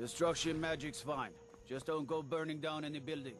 Destruction magic's fine. Just don't go burning down any building.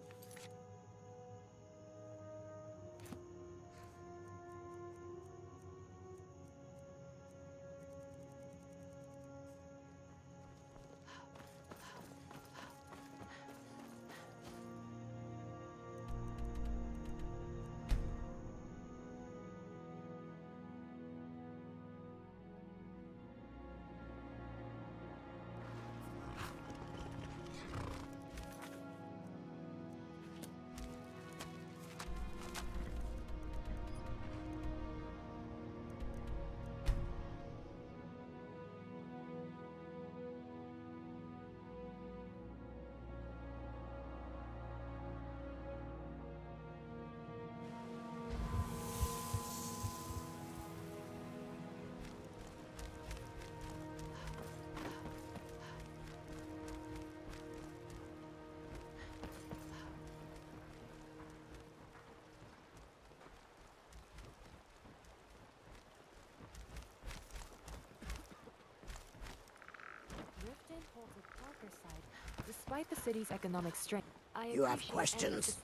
Despite the city's economic strength, you have questions.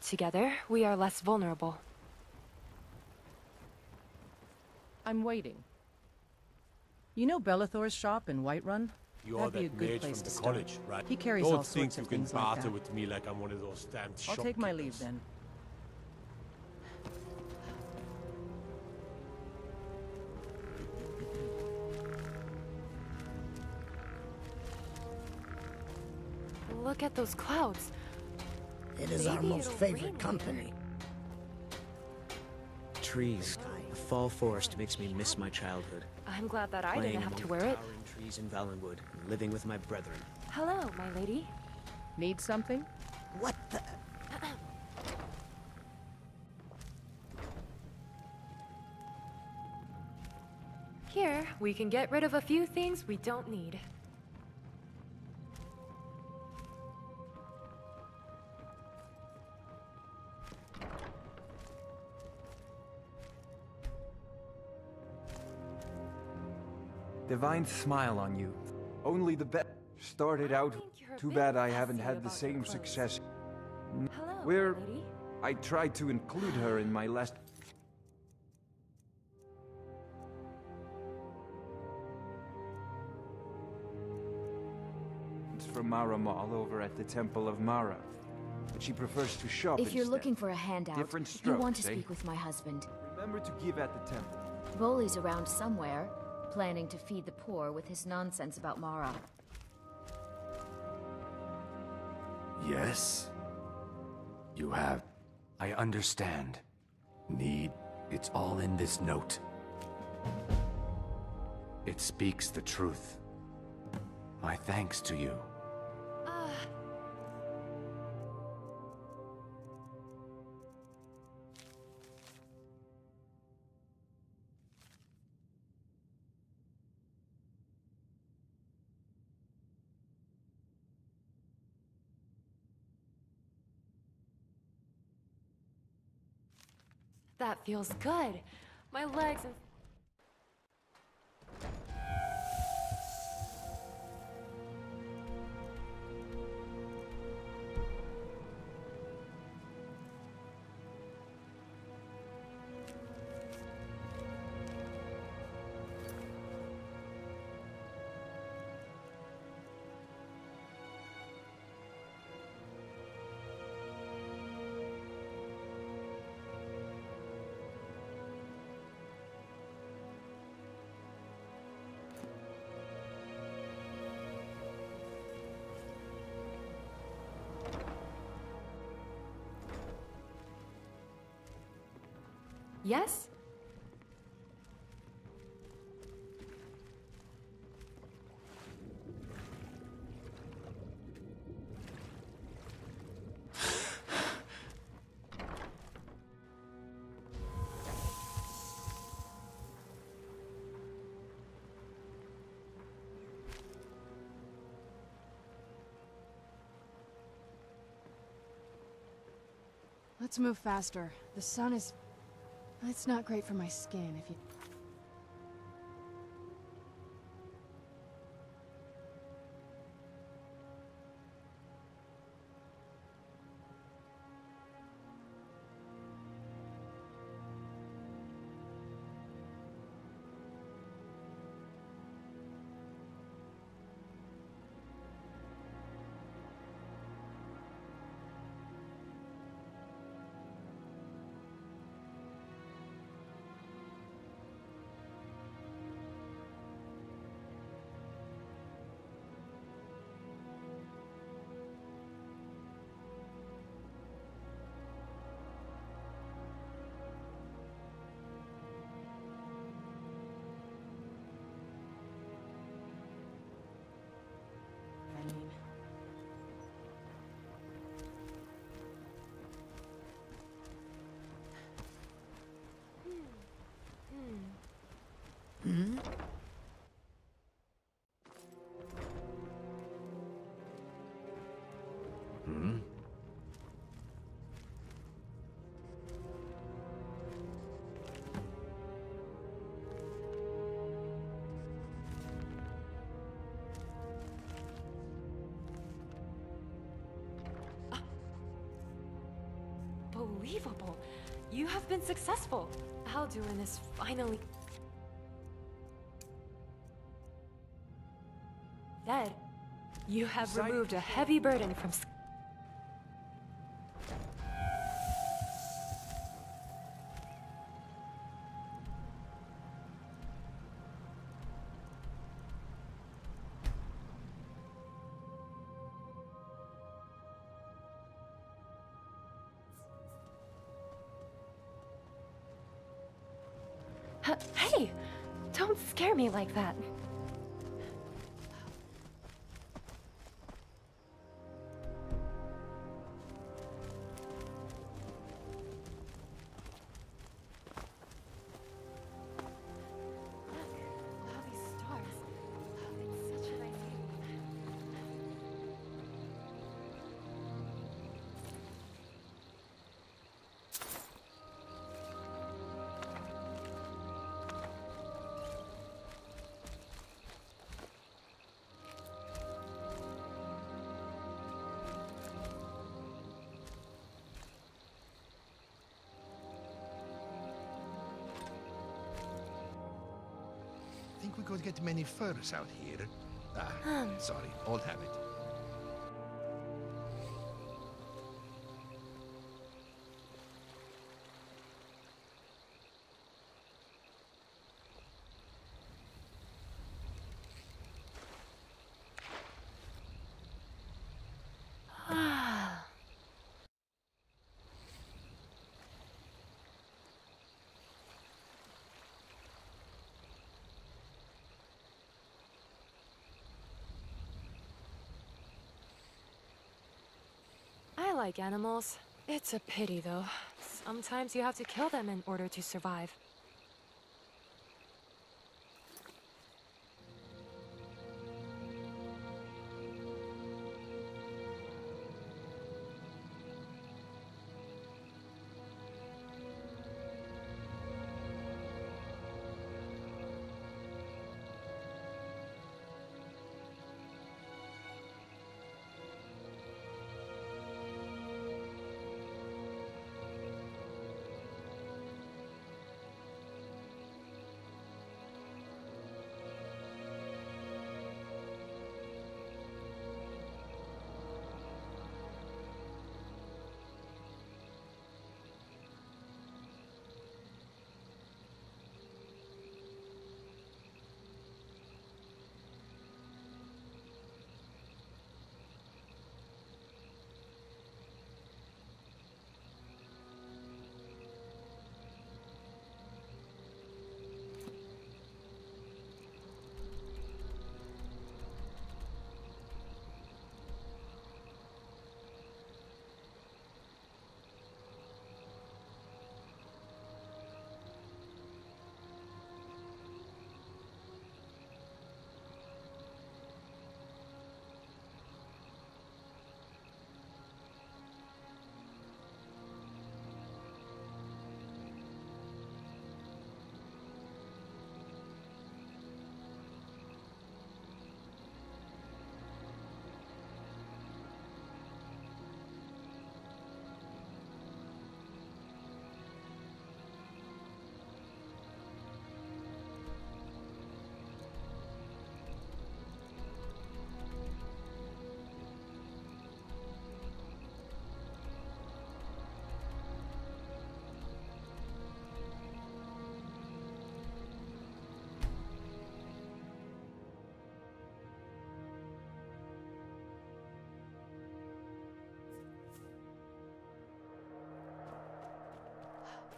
Together, we are less vulnerable. I'm waiting. You know Bellathor's shop in Whiterun? That'd be a good place to start. Right? He carries all sorts of things like that. Don't think you can barter with me like I'm one of those damned shopkeepers. I'll take my leave then. Look at those clouds. It is our most favorite company. Trees. The fall forest makes me miss my childhood. I'm glad that I didn't have to wear it. Towering trees in Valenwood, living with my brethren. Hello, my lady. Need something? What the? Here, we can get rid of a few things we don't need. Divine smile on you. Only the best started out. Too bad I haven't had the same success. Hello, where lady. I tried to include her in my last. It's from Maramal over at the Temple of Mara, but she prefers to shop. If you're looking for a handout, different strokes, you want to speak with my husband. Remember to give at the temple. Boli's around somewhere. Planning to feed the poor with his nonsense about Mara. Yes? You have... I understand. Need... It's all in this note. It speaks the truth. My thanks to you. That feels good. My legs and... Yes? Let's move faster. The sun is... It's not great for my skin if you... Unbelievable. You have been successful. Alduin is finally... dead. You have removed a heavy burden from... Hey! Don't scare me like that. We could get many furs out here. Sorry, old habit. I like animals. It's a pity, though. Sometimes you have to kill them in order to survive.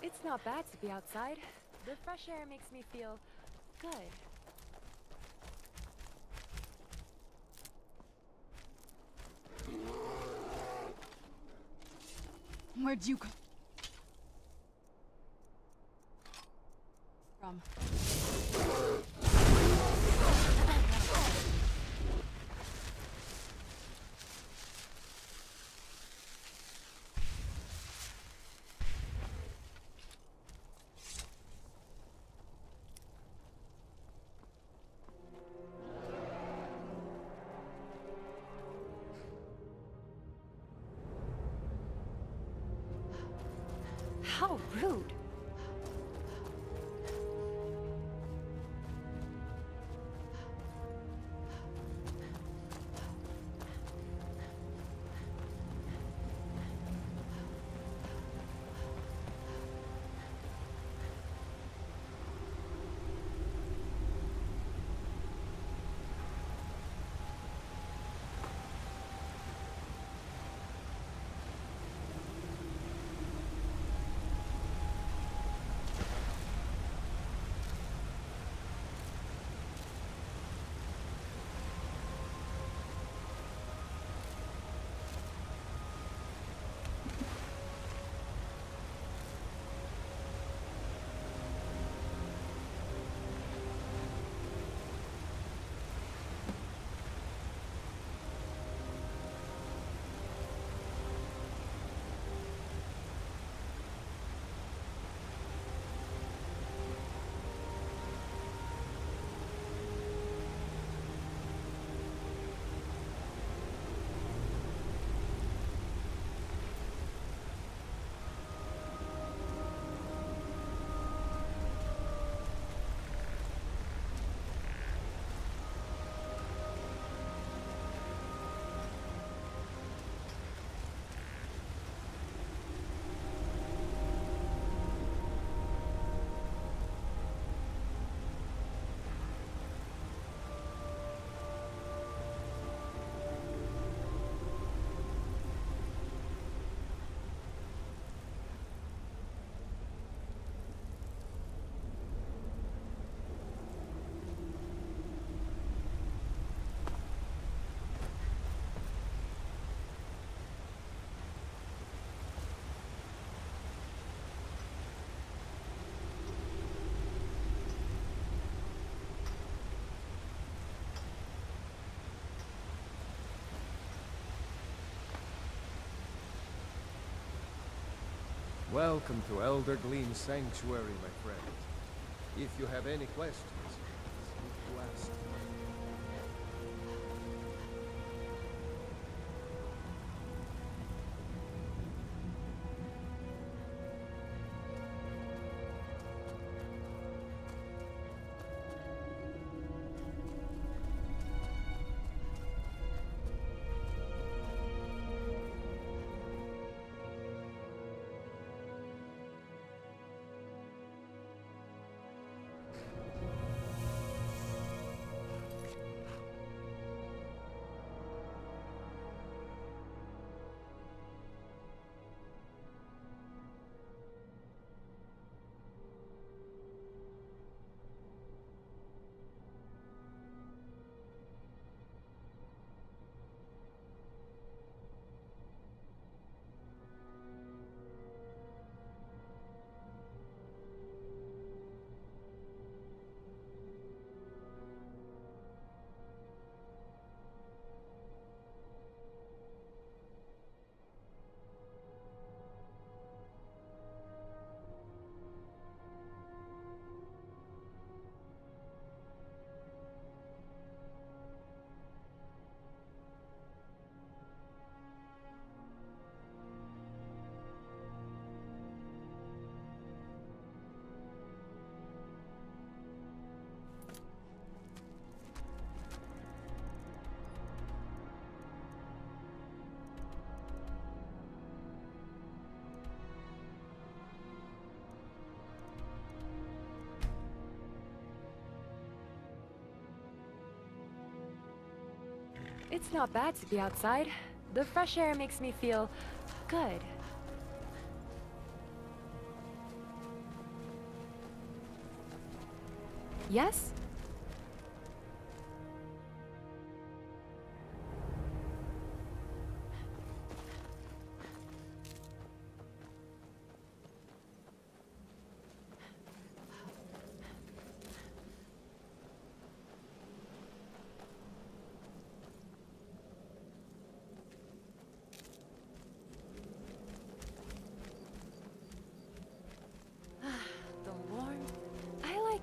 It's not bad to be outside. The fresh air makes me feel good. Where'd you come from? How rude. Welcome to Elder Glean Sanctuary, my friend. If you have any questions, you can ask. It's not bad to be outside. The fresh air makes me feel good. Yes?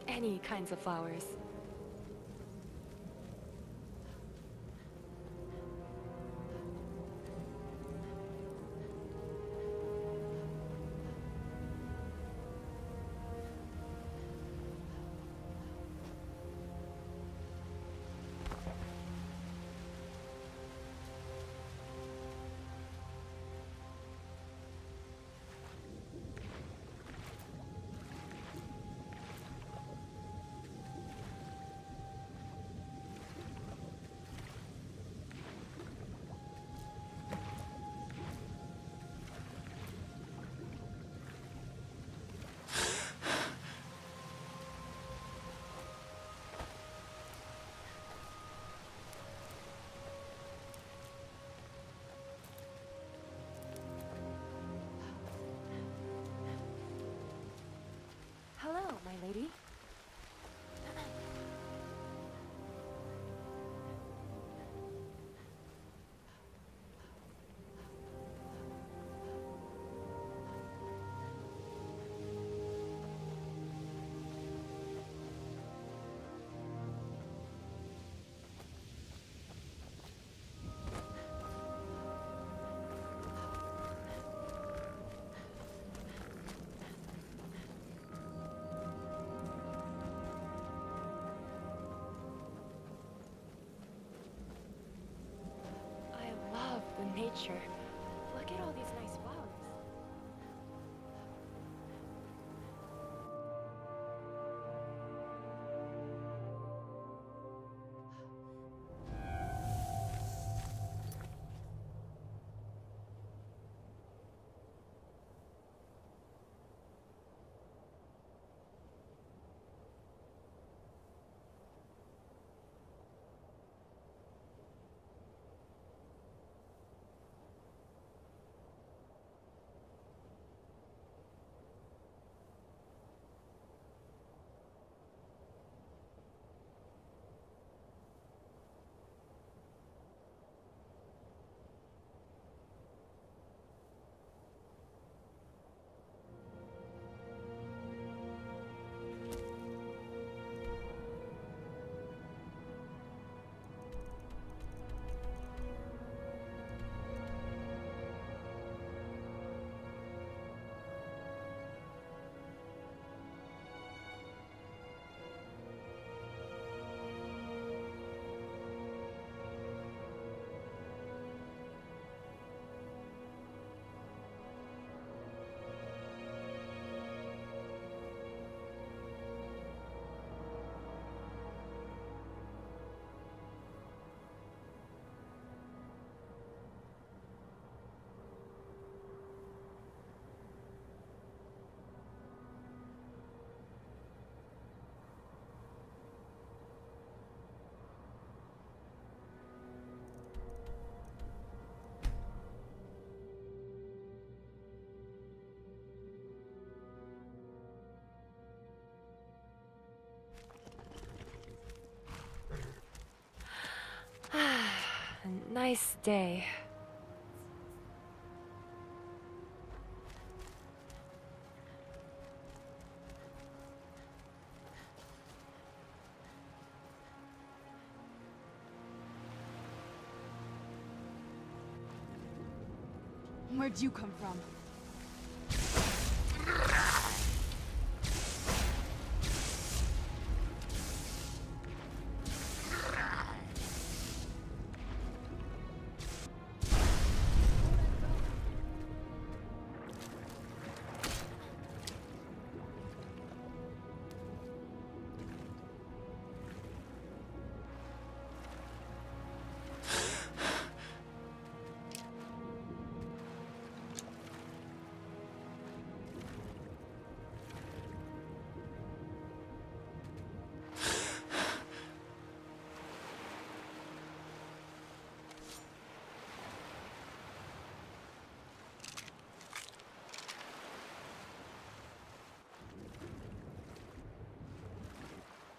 Any kinds of flowers. nature. Look at all these nice nice day. Where'd you come from?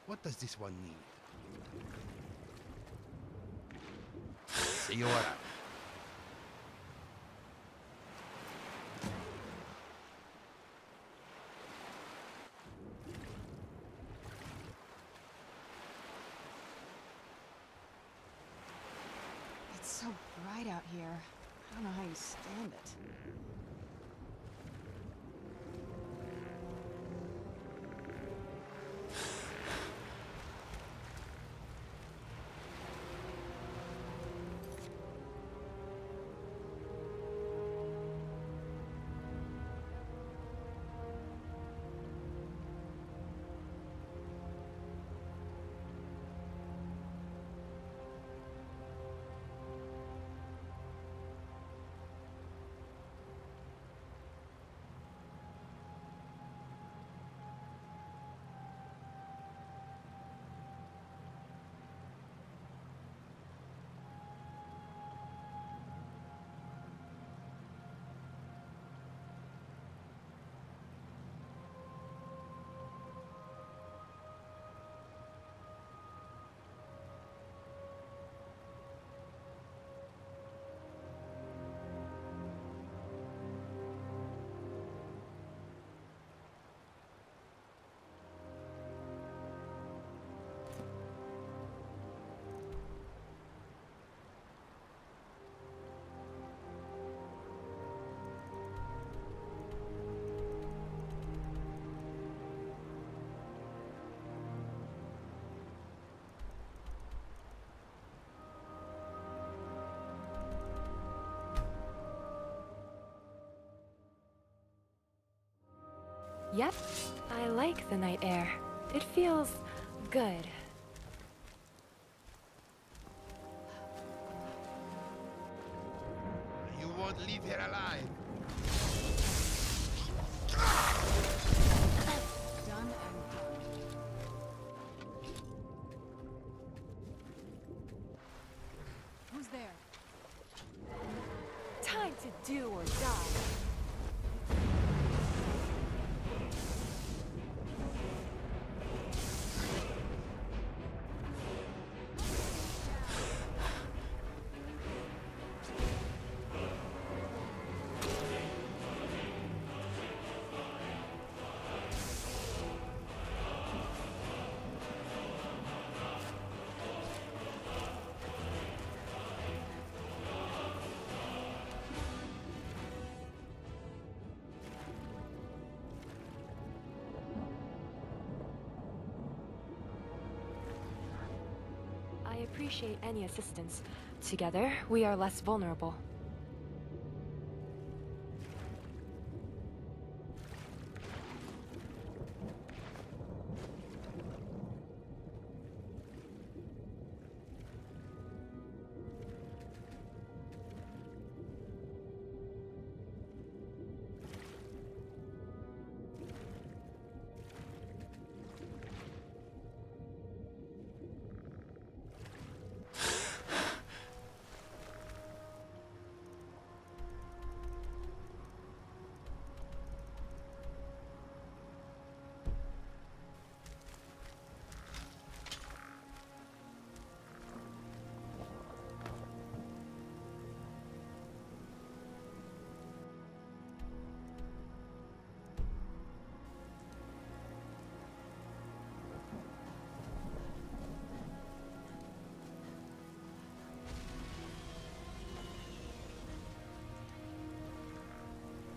What does this one need? Señora. It's so bright out here. I don't know how you stand it. Yep, I like the night air. It feels good. You won't leave here alive. Who's there? Time to do or die. I appreciate any assistance. Together, we are less vulnerable.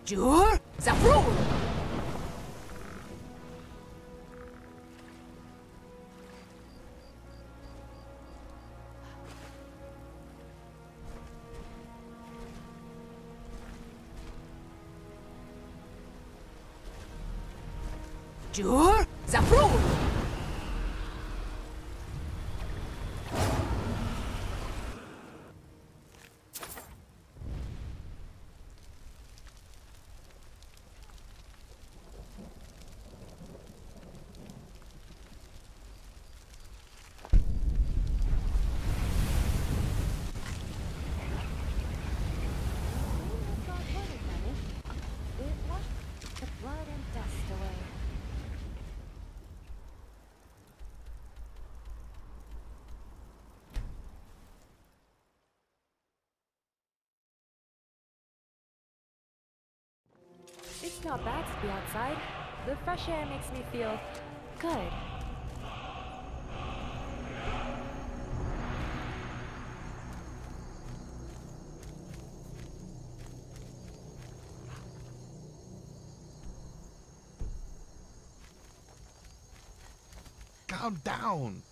Jur? Zafru! Jur? Zafru! It's not bad to be outside. The fresh air makes me feel good. Calm down!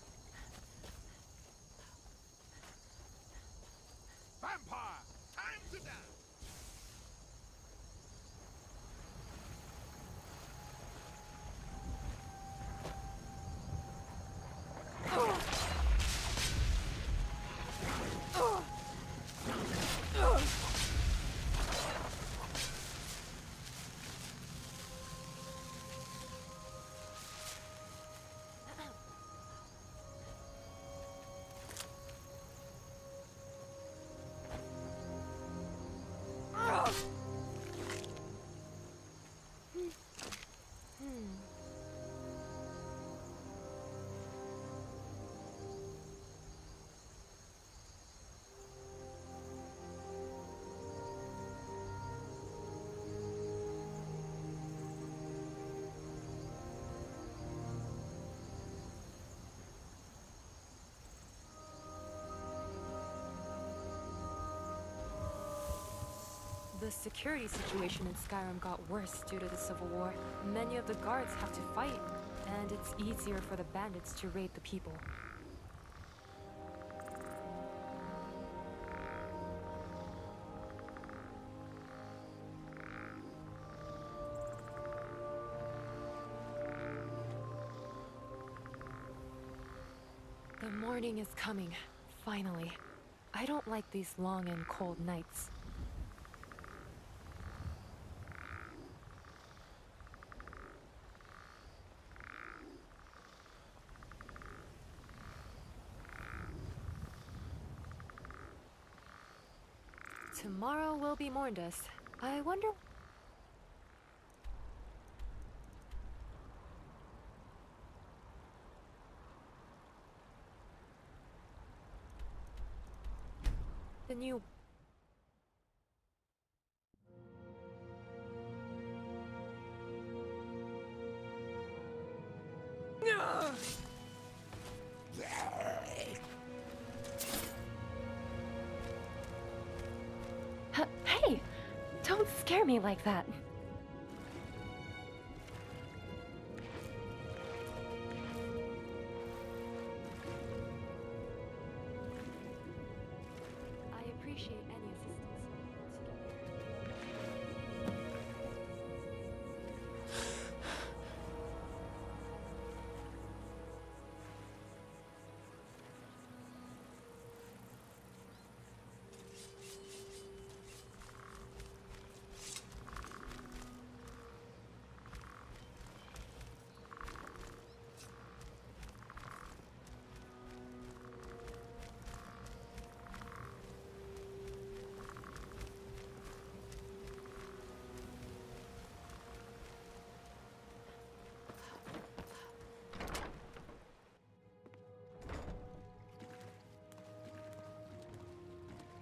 The security situation in Skyrim got worse due to the civil war. Many of the guards have to fight, and it's easier for the bandits to raid the people. Morning is coming, finally. I don't like these long and cold nights. Tomorrow will be mourned us. I wonder... The new... Hey! Don't scare me like that!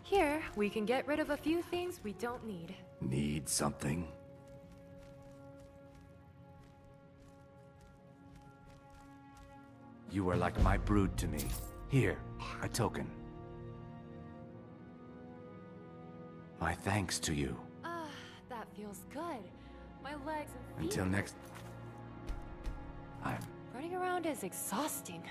Here, we can get rid of a few things we don't need. Need something? You are like my brood to me. Here, a token. My thanks to you. That feels good. My legs and feet... Until next... I'm... Running around is exhausting.